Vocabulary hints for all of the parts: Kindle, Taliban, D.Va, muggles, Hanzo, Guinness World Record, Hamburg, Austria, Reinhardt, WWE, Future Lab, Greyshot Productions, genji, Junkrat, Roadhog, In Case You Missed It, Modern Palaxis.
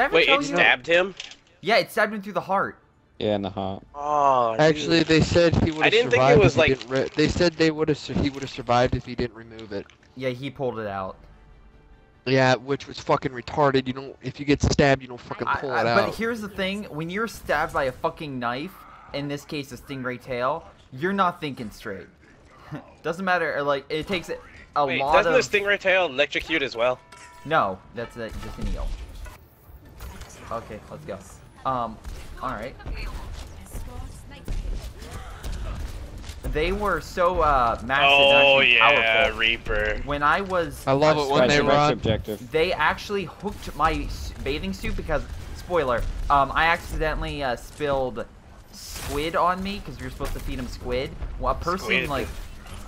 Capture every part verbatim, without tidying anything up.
Did I ever Wait, tell it you? stabbed him? Yeah, it stabbed him through the heart. Yeah, in the heart. Oh, Actually, dude. they said he would have survived. I didn't think it was like... They said they would have he would have survived if he didn't remove it. Yeah, he pulled it out. Yeah, which was fucking retarded. You don't... If you get stabbed, you don't fucking pull I, I, it out. But here's the thing. When you're stabbed by a fucking knife, in this case a stingray tail, you're not thinking straight. Doesn't matter. Like, it takes a Wait, lot doesn't of... doesn't the stingray tail electrocute as well? No, that's a, just an eel. Okay, let's go. Um, alright. They were so, uh, massive oh, and yeah, powerful. Reaper. When I was... I love uh, it when they run. Objective. They actually hooked my bathing suit because, spoiler, um, I accidentally uh, spilled squid on me because we were supposed to feed him squid. Well, a person, squid. like,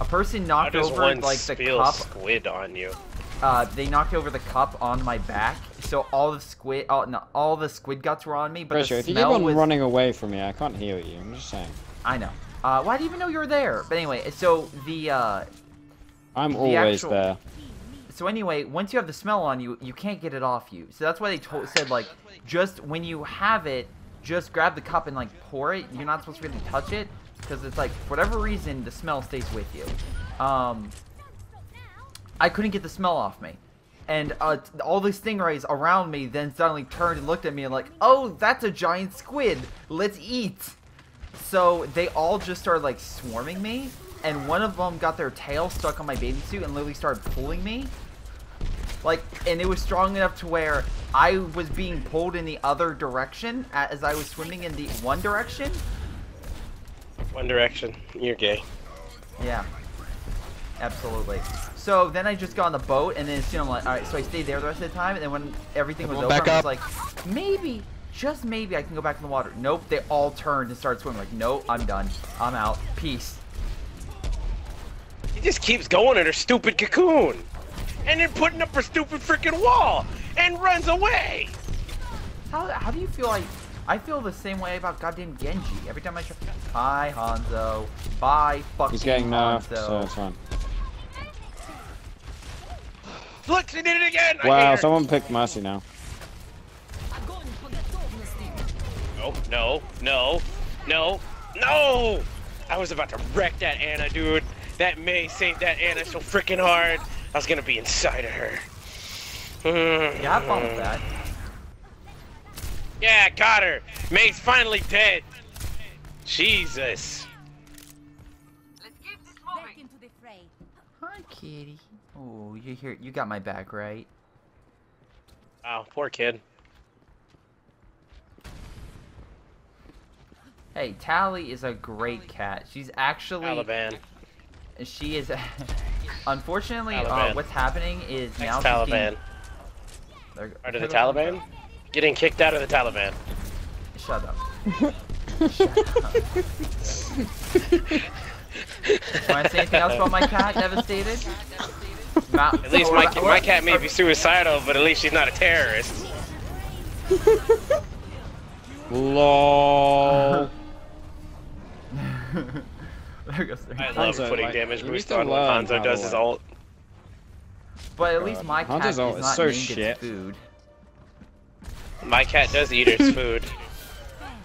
a person knocked over, like, the cup. squid on you? Uh, they knocked over the cup on my back, so all the squid, oh, no, all the squid guts were on me. But Pressure, the smell if you keep on was... running away from me, I can't heal you. I'm just saying. I know. Uh, well, I didn't even know you were there. But anyway, so the. Uh, I'm the always actual... there. So anyway, once you have the smell on you, you can't get it off you. So that's why they told, said like, just when you have it, just grab the cup and like pour it. You're not supposed to really touch it because it's like for whatever reason the smell stays with you. Um. I couldn't get the smell off me, and uh, all these stingrays around me then suddenly turned and looked at me and like, oh, that's a giant squid, let's eat. So they all just started like swarming me, and one of them got their tail stuck on my bathing suit and literally started pulling me. Like, and it was strong enough to where I was being pulled in the other direction as I was swimming in the one direction. One direction, you're gay. Yeah, absolutely. So then I just got on the boat, and then you know, I'm like, all right. So I stayed there the rest of the time, and then when everything was over, I was like, maybe, just maybe, I can go back in the water. Nope, they all turned and started swimming. Like, nope, I'm done. I'm out. Peace. He just keeps going in her stupid cocoon, and then putting up her stupid freaking wall, and runs away. How how do you feel like? I feel the same way about goddamn Genji. Every time I try, hi Hanzo, bye fucking He's getting nerfed, Hanzo. So it's fine. Look, she did it again! Wow, someone picked Mercy now. Nope, no, no, no, no! I was about to wreck that Anna, dude. That May saved that Anna so freaking hard. I was gonna be inside of her. Yeah, I followed that. Yeah, got her! May's finally dead! Jesus. Let's get this moving. Back into the fray. Hi, kitty. Oh, you hear? You got my back, right? Oh, poor kid. Hey, Tally is a great cat. She's actually Taliban. She is. Unfortunately, uh, what's happening is Next now. Taliban. Getting... Are to the Taliban? Them? Getting kicked out of the Taliban. Shut up. Shut up. Want to say anything else about my cat? Devastated. Not, at least or, my, or, my cat may or, be suicidal, but at least she's not a terrorist. Lol. There goes the I love Hanzo, putting like, damage boost on what Hanzo does his ult. But at least my cat Hanzo's is not so named shit. Its food. My cat does eat its food.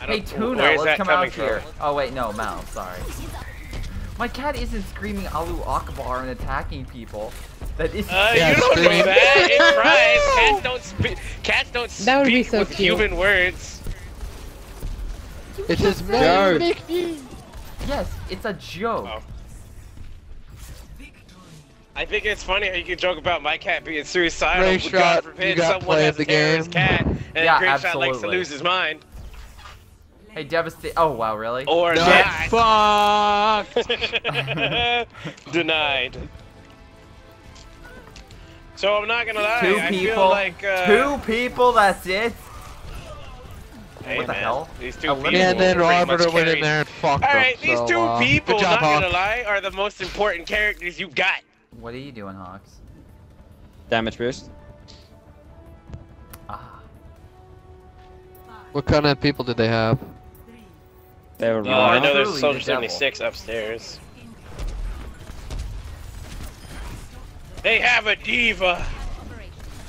I don't, hey Tuna, where is let's that come coming out here. From? Oh wait, no, Mal, sorry. My cat isn't screaming Alu Akbar and attacking people. That is uh, yeah, you don't know that. It cries. Cats don't speak. Cats don't speak so with cute. human words. You it's just joke. Yes, it's a joke. Oh. I think it's funny how you can joke about my cat being suicidal. Greyshot, God forbid someone has a terrorist cat, and yeah, Greyshot likes to lose his mind. Hey, devastate! Oh wow, really? Or not? Fucked. Denied. So I'm not gonna lie. Two I people. Feel like, uh... Two people. That's it. Hey, what the man. hell? These two people. Yeah, then Robert went in there and fucked them. All right, these so, two uh, people. Job, not Hawk. gonna lie, are the most important characters you got. What are you doing, Hawks? Damage boost. Ah. What kind of people did they have? They were. Oh, I know there's Soldier seventy-six upstairs. They have a diva!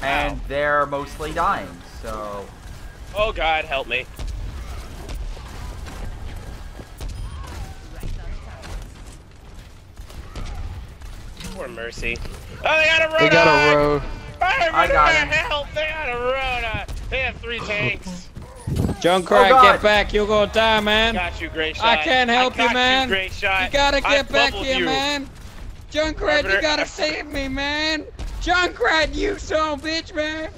And they're mostly dying, so... Oh God, help me. Poor Mercy. Oh, they got a road. They got on. a road. I got him. Help! They got a road. On. They have three tanks. Junkrat, oh get back. You're gonna die, man. Got you, Greyshot. I can't help I you, man. You, you gotta get I back here, you. man. Junkrat, you gotta I... save me, man. Junkrat, you son of a bitch, man.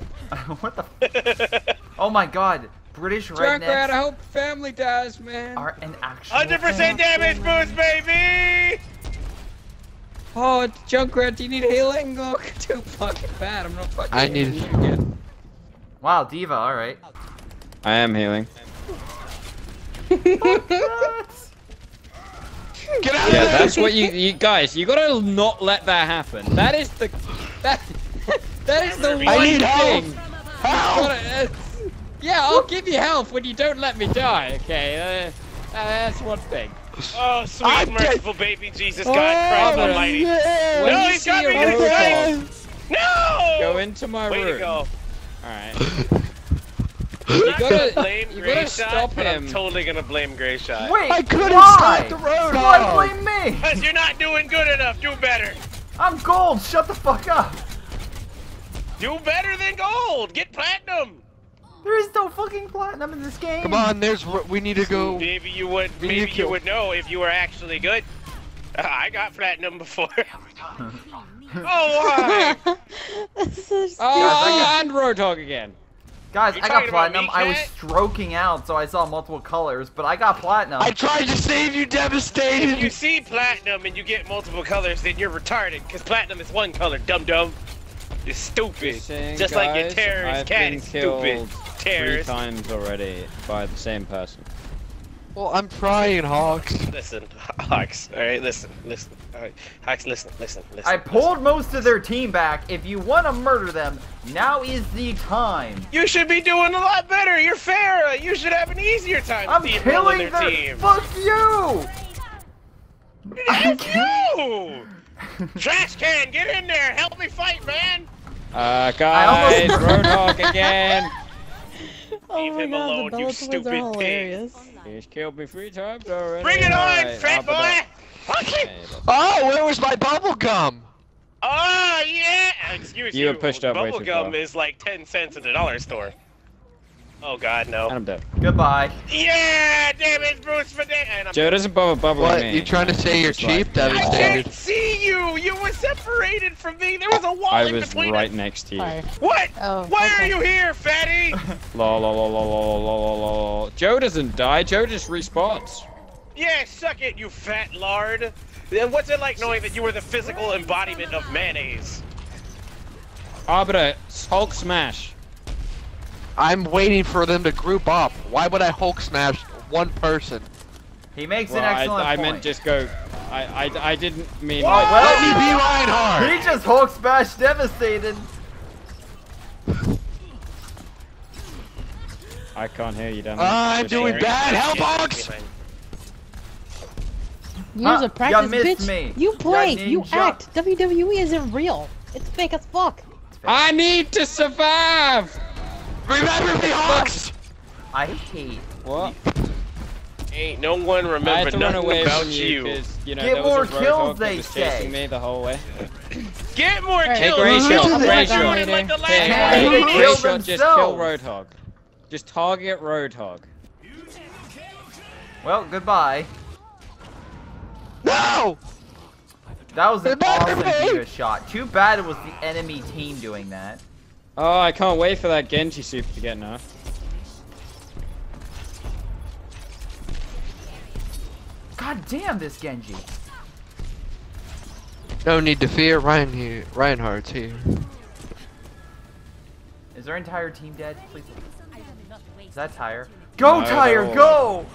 What the? Oh my God. British rednecks. Junkrat, I hope family dies, man. Are an actual. one hundred percent damage boost, baby. Oh, Junkrat, do you need healing? Look, too fucking bad. I'm not fucking I need it again. Wow, D.Va, alright. I am healing. Get out yeah, of there! That's what you, you guys, you gotta not let that happen. That is the. That, that is the one I need thing. Help! Gotta, uh, yeah, I'll give you health when you don't let me die, okay? Uh, uh, that's one thing. Oh, sweet, I'm merciful dead. baby Jesus, God, oh, Christ almighty. Yeah. No, he's got me in his legs! No! Go into my Way room. Way to go. Alright. You gotta blame you gotta stop him. I'm totally gonna blame Greyshot. Wait, I couldn't stop the road Why off. blame me? Because you're not doing good enough, do better. I'm gold, shut the fuck up. Do better than gold, get platinum. There is no fucking platinum in this game. Come on, there's we need to go. Maybe you would, we maybe you would know if you were actually good. Uh, I got platinum before. oh, why? That's so stupid. Oh, and Roadhog again. Guys, You're I got platinum. Me, I was stroking out, so I saw multiple colors, but I got platinum. I tried to save you, devastated. If you see platinum and you get multiple colors, then you're retarded, because platinum is one color, dum-dum. You're stupid. Saying, Just guys, like your terrorist I've cat is stupid. Three times already by the same person. Well, I'm trying, Hawks. Listen, Hawks. All right, listen, listen. All right, Hawks, listen, listen, listen. I pulled listen. most of their team back. If you want to murder them, now is the time. You should be doing a lot better. You're fair. You should have an easier time. I'm killing their, their team. Fuck you. Fuck you. Trash can, get in there. Help me fight, man. Uh, guys, almost... Roadhog again. Oh Leave him God, alone, you stupid pig. He's killed me three times already. Bring it on, right, fat boy! Okay. Oh, where was my bubble gum? Oh, yeah! Excuse you. You were pushed up bubble way too far. Bubble gum is like ten cents at the dollar store. Oh, God, no. And I'm dead. Goodbye. Yeah! Damage boost for damage! Joe doesn't bubble bubble What? Me. You trying to say you're cheap? That is I damage. can't see you! You were separated from me! There was a wall in between us! I was right next to you. What? Oh, Why okay. are you here, fatty? Lol, lol, lol, lol, lol, lol. Joe doesn't die. Joe just respawns. Yeah, suck it, you fat lard. And what's it like knowing that you were the physical embodiment of mayonnaise? Abra, Hulk smash. I'm waiting for them to group up. Why would I Hulk smash one person? He makes well, an excellent I, I point. I meant just go. I I, I didn't mean. Whoa! Like, let me be Reinhardt. He just Hulk smashed devastated. I can't hear you, dummy. Uh, I'm doing sharing. bad. Help, Hawks! Use a practice, you bitch. Me. You play. You act. W W E isn't real. It's fake as fuck. I need to survive. Remember me, Hawks! I hate what? Ain't no one remember nothing away about you. you, you know, Get more kills, they say. Me the whole way. Get more right. kills. Hey, Greyshot, Greyshot, like the hey, Greyshot, just kill Roadhog. Just target Roadhog. Well, goodbye. No! That was an awesome D.Va shot. Too bad it was the enemy team doing that. Oh, I can't wait for that Genji super to get nerfed. God damn this Genji! No need to fear, Ryan here. Reinhardt's here. Is our entire team dead? Please. Is that Tyre? Go no, Tyre, no. go!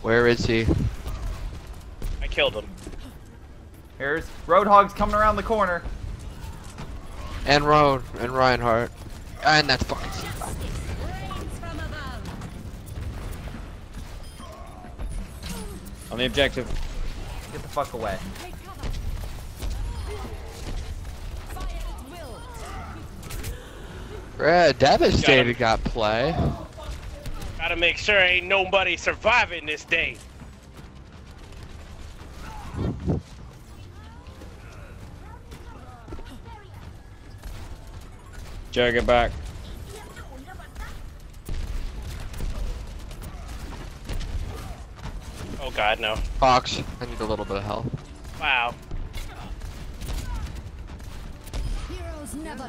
Where is he? I killed him. Here's Roadhog's coming around the corner. And Roan, and Reinhardt, and that's fucking shit. On the objective. Get the fuck away. Uh, Devastated got play. Gotta make sure ain't nobody surviving this day. Joe, get back. Oh god, no. Fox, I need a little bit of help. Wow.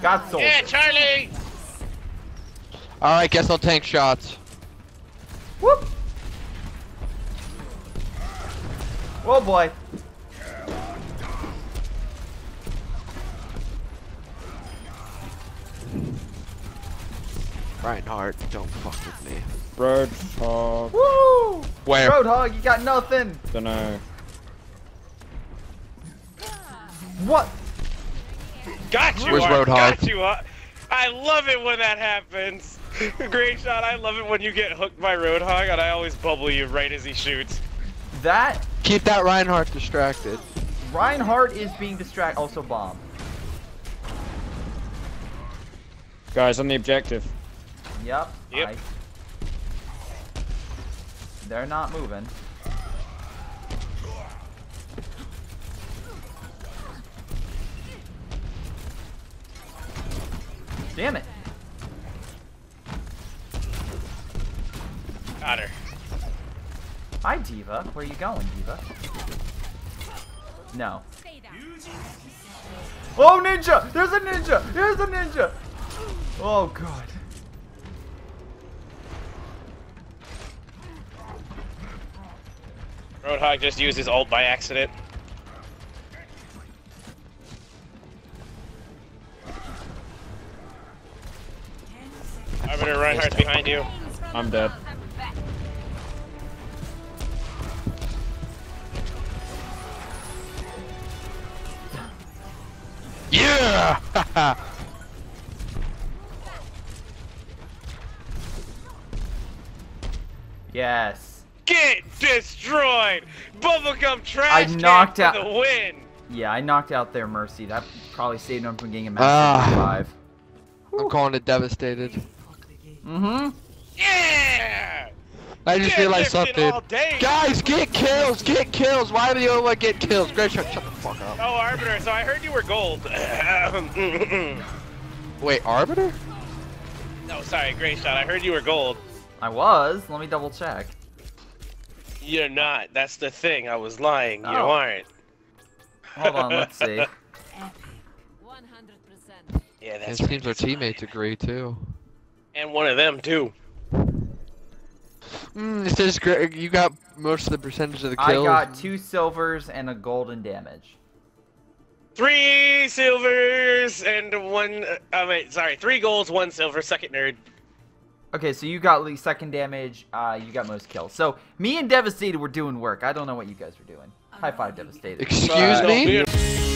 Got sold. Yeah, Charlie! Alright, guess I'll tank shots. Whoop! Oh boy. Reinhardt, don't fuck with me. Roadhog. Woo! Where? Roadhog, you got nothing! Dunno. What? Got you, Art. Got you, Art. I love it when that happens. Great shot. I love it when you get hooked by Roadhog, and I always bubble you right as he shoots. That keep that Reinhardt distracted. Reinhardt is being distracted. Also, bomb. Guys, on the objective. Yep. Yep. I... They're not moving. Damn it. Got her. Hi, Diva. Where are you going, Diva? No. Oh, ninja! There's a ninja! There's a ninja! Oh, God. Roadhog just used his ult by accident. Arbiter Reinhardt's behind you. I'm dead. Yeah! Yes. Get destroyed! Bubblegum trash knocked out the win! Yeah, I knocked out their Mercy. That probably saved them from getting a match five. I'm calling it devastated. Mm-hmm. Yeah! I just get realized something. Guys, get kills, get kills. Why do you only get kills? Greyshot, shut the fuck up. Oh, Arbiter. So I heard you were gold. Wait, Arbiter? No, sorry, Greyshot. I heard you were gold. I was. Let me double check. You're not. That's the thing. I was lying. Oh. You aren't. Hold on. Let's see. Yeah, that's. It seems our teammates agree too. And one of them too. Mm, it says Greg, you got most of the percentage of the kills. I got two silvers and a golden damage. Three silvers and one. I mean, sorry, three golds, one silver. Second nerd. Okay, so you got least second damage. Uh, you got most kills. So me and Devastated were doing work. I don't know what you guys were doing. High five, Devastated. Excuse me.